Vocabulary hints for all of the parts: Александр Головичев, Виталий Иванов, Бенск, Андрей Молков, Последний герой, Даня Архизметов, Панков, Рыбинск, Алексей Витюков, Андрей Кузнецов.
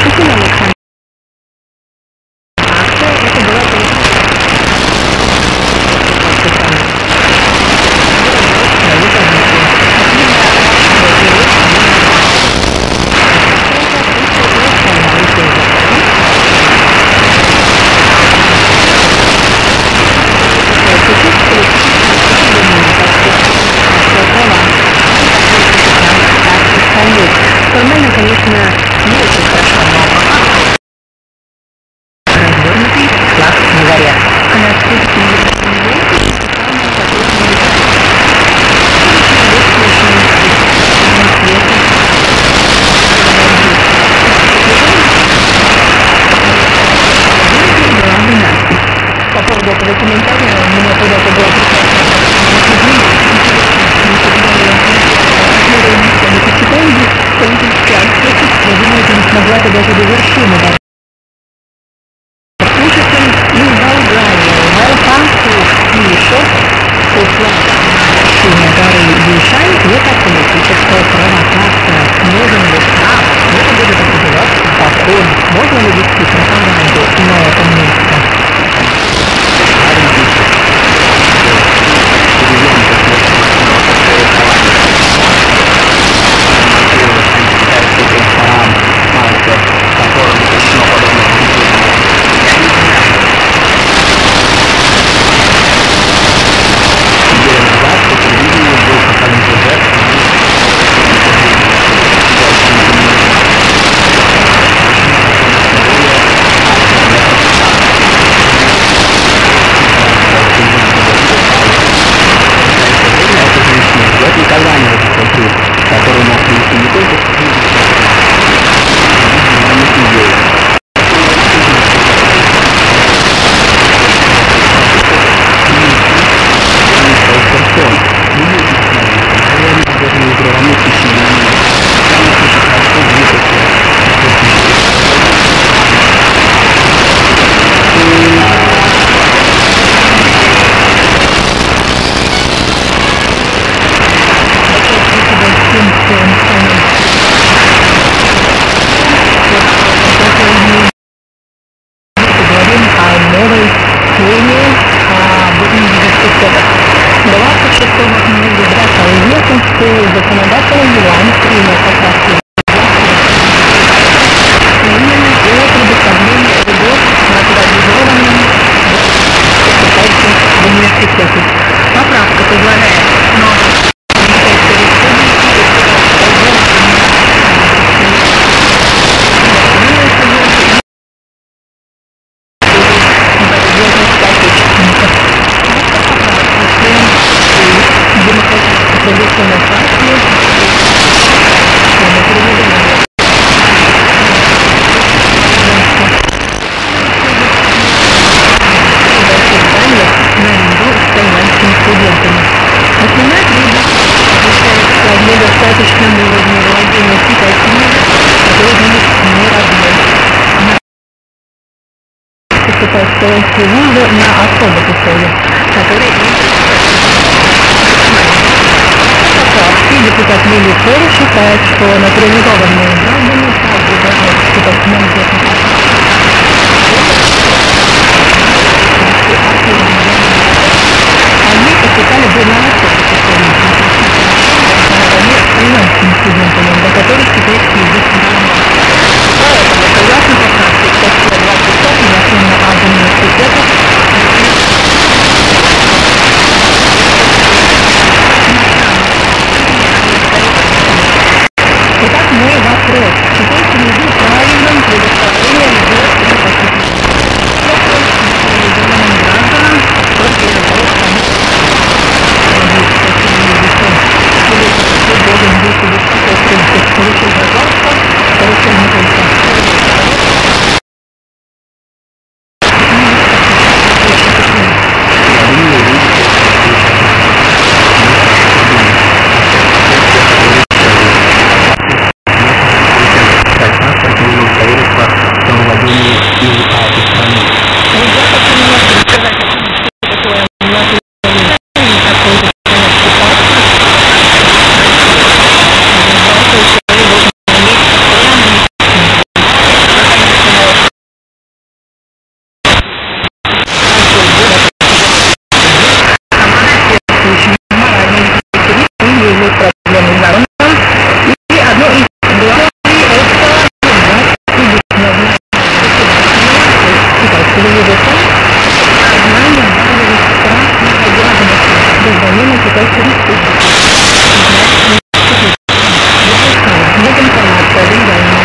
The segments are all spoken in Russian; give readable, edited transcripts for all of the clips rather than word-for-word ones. Запустили, Александр? управления Китайской Республики. Нет информации о Бенгалии.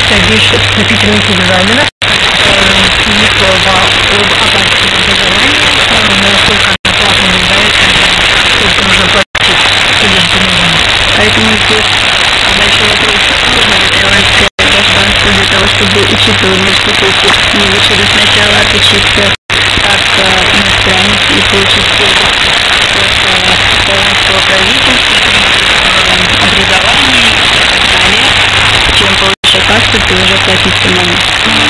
содействия вступительных экзаменов, ни слова об оплате образования, насколько она платно является, сколько нужно платить студентам. Поэтому здесь дальше вопрос, нужно ли тайваньское гражданство для того, чтобы учиться в университете, или лучше сначала отучиться как иностранец и получить тайваньского правительства, образование и так далее, чем получишь кассу, ты уже платить самому.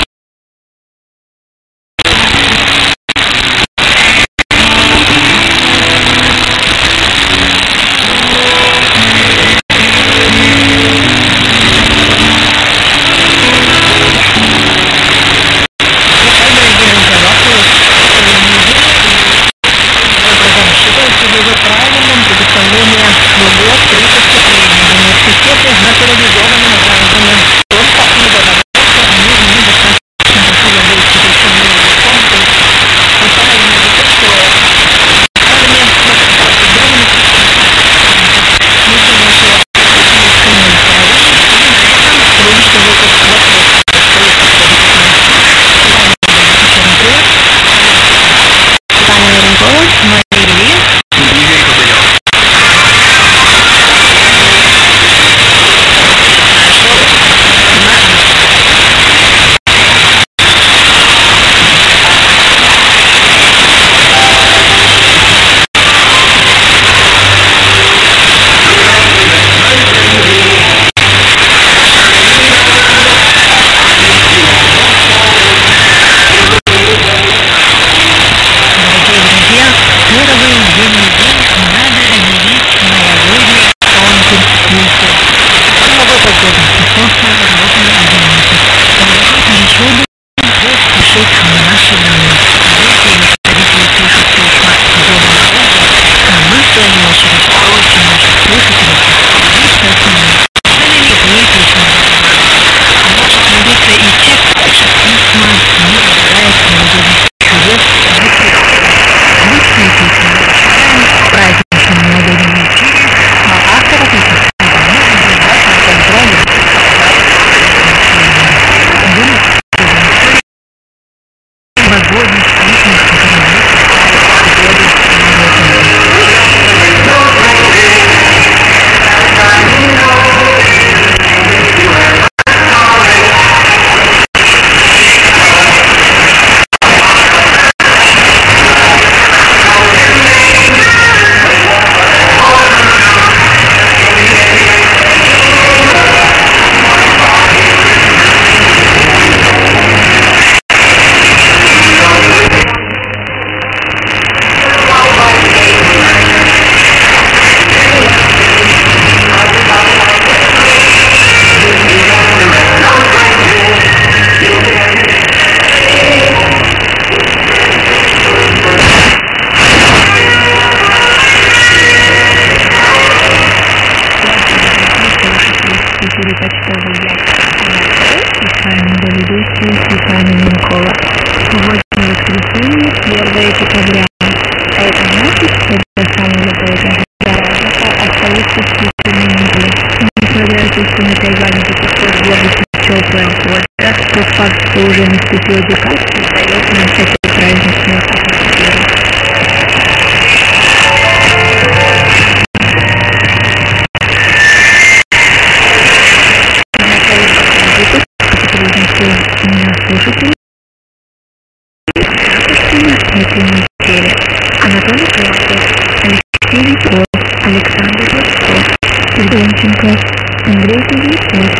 Алексей Витюков, Александр Головичев, Бенск, Андрей Кузнецов,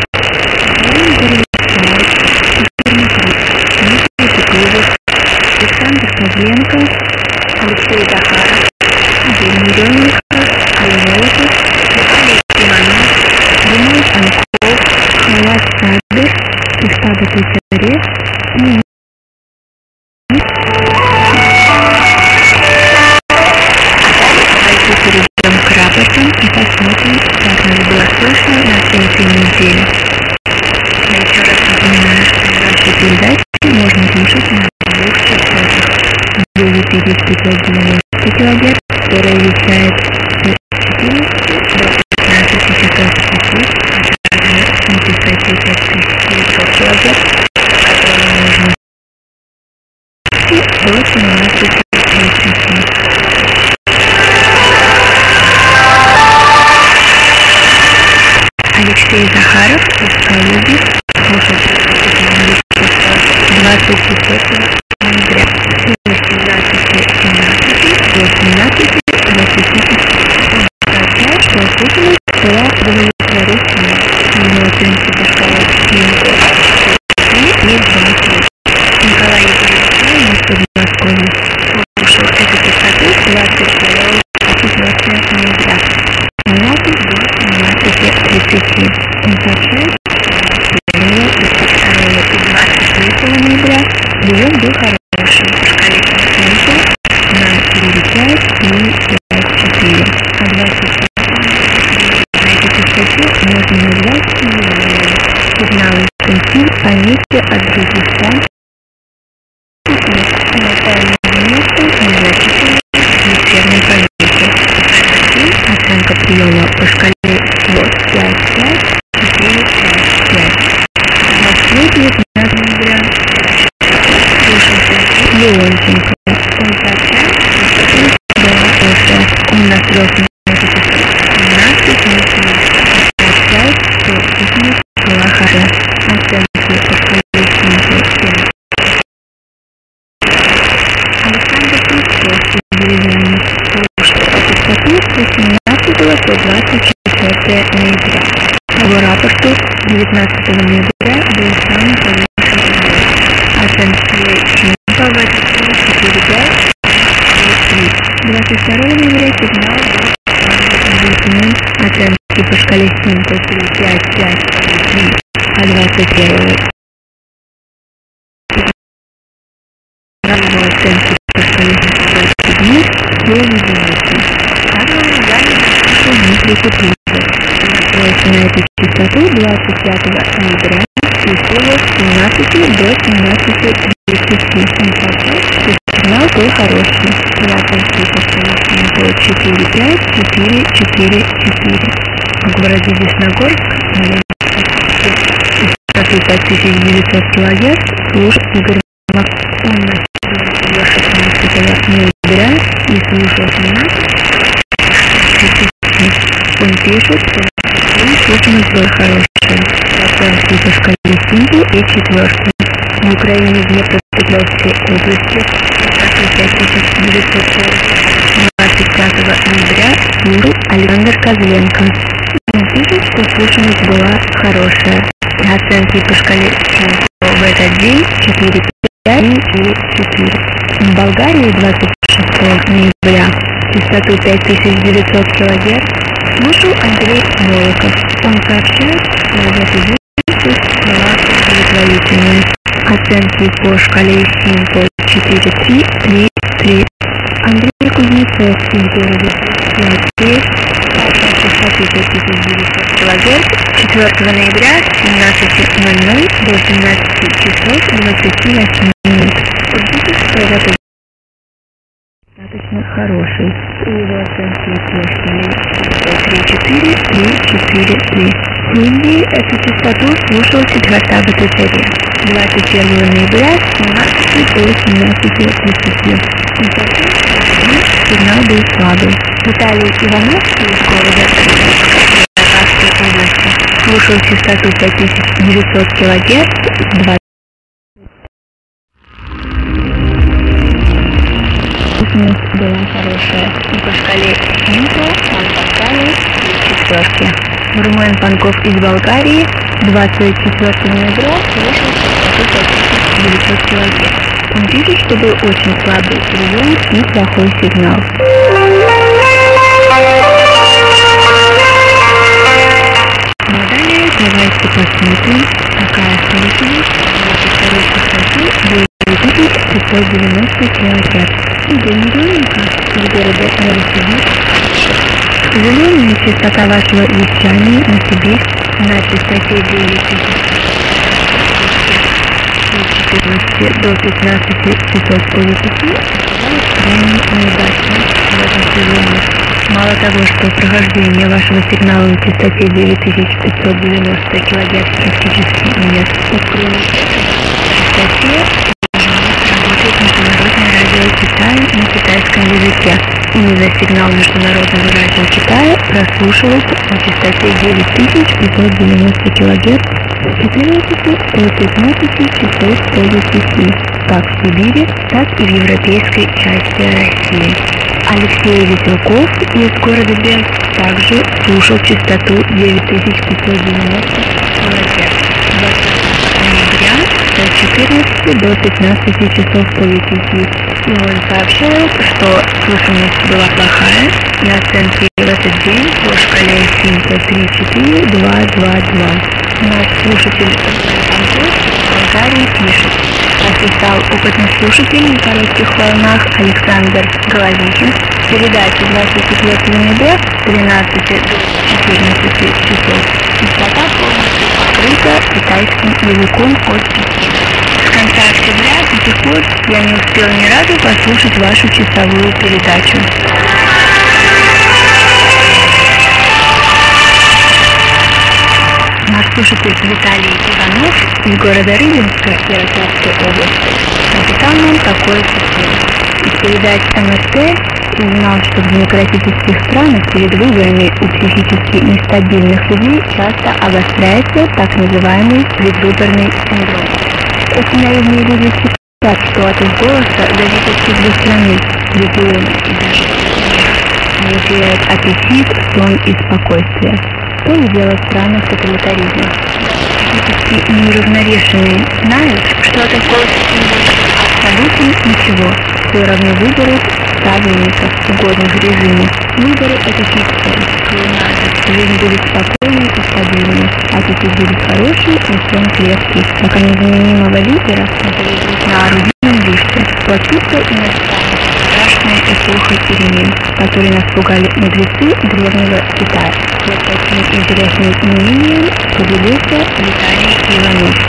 Андрей Молков, Андрей Кузнецов, Алексей Захаров, Усть-Калуги, слушать 25 ноября, 18:18, 18:18, 18:18. Сообщает, что услышанность была удовлетворительна. Ее оценки дошкала и Николай Егорович, из Подмосковья, слушал эту частоту 22 ноября, 12:00 до 12:30. Он сообщает, что 22 ноября ее был хороший. Шкале Солнца нам перелетает 3,5-4. А 26 можно назвать сигналами. Сигналы сенсив по месте от других станций. Оценка приема по шкале вот 5,5 и 9,5. Последний на ноября. Леонтенко. Он сообщает, что жизнь была хорошая. Он настроил методику 17:00. Сообщает, что жизнь была хорошая. Оценки по шкале сенсив. Александр Кузнецов, из Березани, слушал эту статью с 18 по 24 ноября. По его рапорту 19 ноября. Оценки по шкале Синка 3,5, 5,3, а 21 равно оценки по шкале 21 до 11. Также далее слушал Дмитрий Кузнецов. Настроился на эту частоту 25 ноября и села с 17 до 17:30. Он сообщает, что сигнал был хороший. Я оценки по шкале Синка 4,5, 4,4,4. В городе Десногорск, высоты 5900 килогерц, слушал Игорь Максимович. Он настроил 16 ноября и слушал 17:30. Он пишет, что слушанность была хорошая. Оценки по шкале Синка и 4. В Украине, в Днепропетровской области, 25 940. 25 ноября слушал Александр Козленко. Он пишет, что слушанность была хорошая. Оценки по шкале в этот день 4,5 и 4. В Болгарии 26 ноября частоту 5900 килогерц слушал Андрей Молков. Он сообщает, что в этот день была удовлетворительной. Оценки по шкале Синко 4,3 и 3. Андрей Кузнецов, из города Витебск, частоты 5900 килогерц, 4 ноября, 17:00 до 17:28. Он пишет, что это достаточно хороший. И его оценки по шкале 3,4 и 4,3. В Индии эту частоту слушал Сиддхарта Бхаттачарья 21 ноября с 17 до 17:30. Он сообщил, что сигнал был слабый. Виталий Иванов, из города Панковской области, слушал частоту 5900 килогерц 20. Была хорошая. И по шкале Синко он поставил 4. Румын Панков, из Болгарии, 24 ноября слушал частоту 5900 килогерц. Он пишет, что был очень слабый прием и плохой сигнал. Но далее давайте посмотрим, какая слышность на 2590 килогерц. Игорь Мироненко, из города Новосибирск. К сожалению, частота вашего вещания на Сибирск на частоте 9,14 до 15,550 крайне неудачно в этом сезоне. Мало того, что прохождение вашего сигнала на частоте 9590 килогерц практически нет, так кроме этого, в частоте может работать международная радиостанция. сигнал международного радио Китая прослушивается на частоте 9590 килогерц с 14 до 15 часов по Москве, как в Сибири, так и в европейской части России. Алексей Витюков из города Бенск также слушал частоту 9590 килогерц 14 до 15 часов по Москве. И он сообщает, что слышимость была плохая, и оценки в этот день по шкале Синта 3-4-2-2-2. Наш слушатель Панков в Болгарии пишет: описал опытный слушатель на коротких волнах Александр Головичев в передаче 20 лет в небе с 13 до 14 часов. Частота полностью покрыта китайским языком от Пекина. С конца октября до сих пор я не успел ни разу послушать вашу часовую передачу. Наш слушатель Виталий Иванов из города Рыбинска, Ярославской области, написал нам такое письмо. Из передач МСТ узнал, что в демократических странах перед выборами у психически нестабильных людей часто обостряется так называемый предвыборный синдром. Эти наивные люди считают, что от их голоса зависит судьба страны, региона и даже не теряют аппетит, сон и спокойствие. То ли дело в странах тоталитаризма. Эти неуравновешенные знают, что от их голоса не будет абсолютно ничего, все равно выборов ставленников, угодных режиму. Выборы — это фикция. Жизнь будет спокойной и стабильной, а теперь будет хороший и сон крепкий. Пока незаменимого лидера находит на орудийном лифте. Плачутся и настала страшная эпоха перемен, которые нас пугали мудрецы древнего Китая. Вот таким интересным мнением поделился Виталий Иванов.